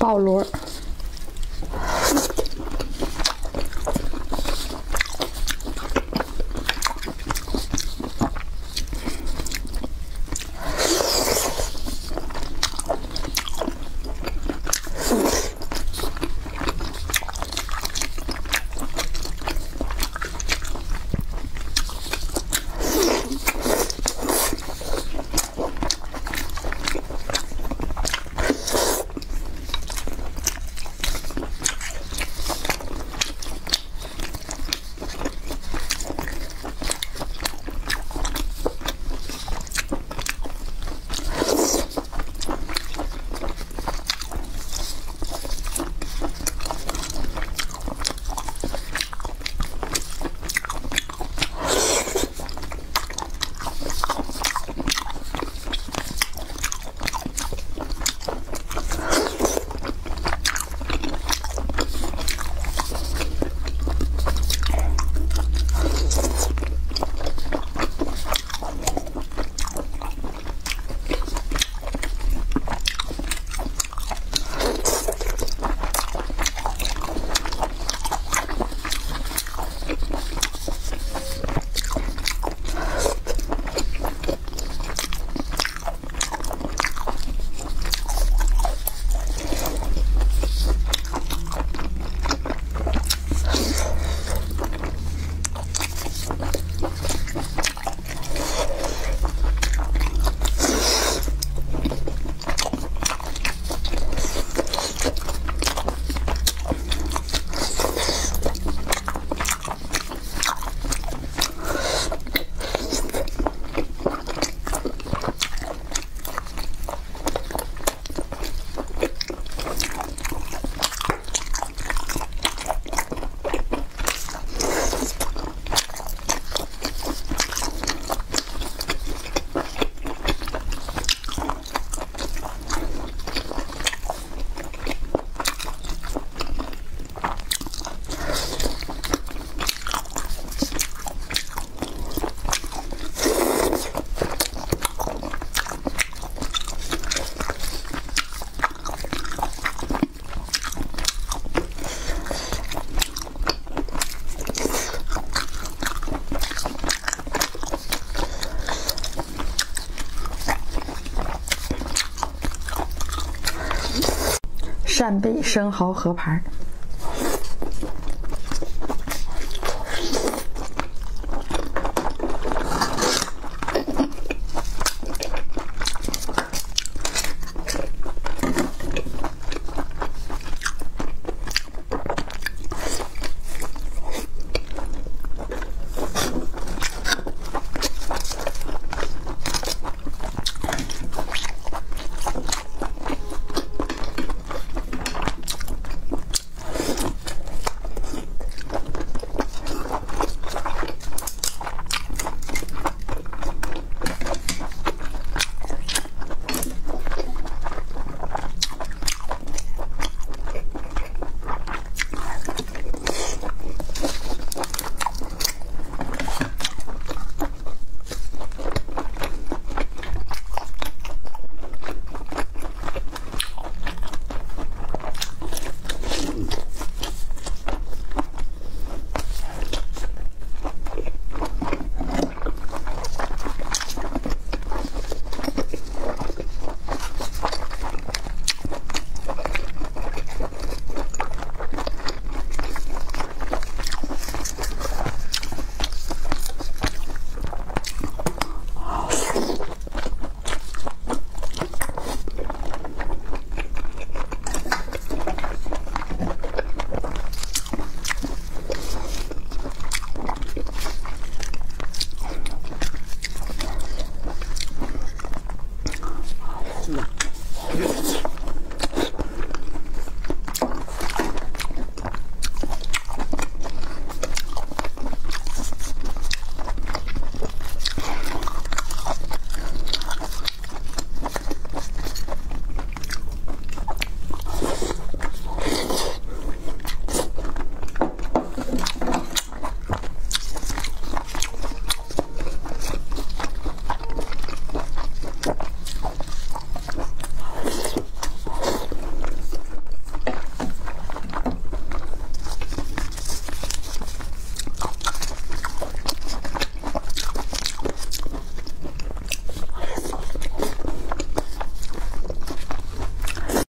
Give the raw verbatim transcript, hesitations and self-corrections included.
鲍螺。扇贝生蚝合盘。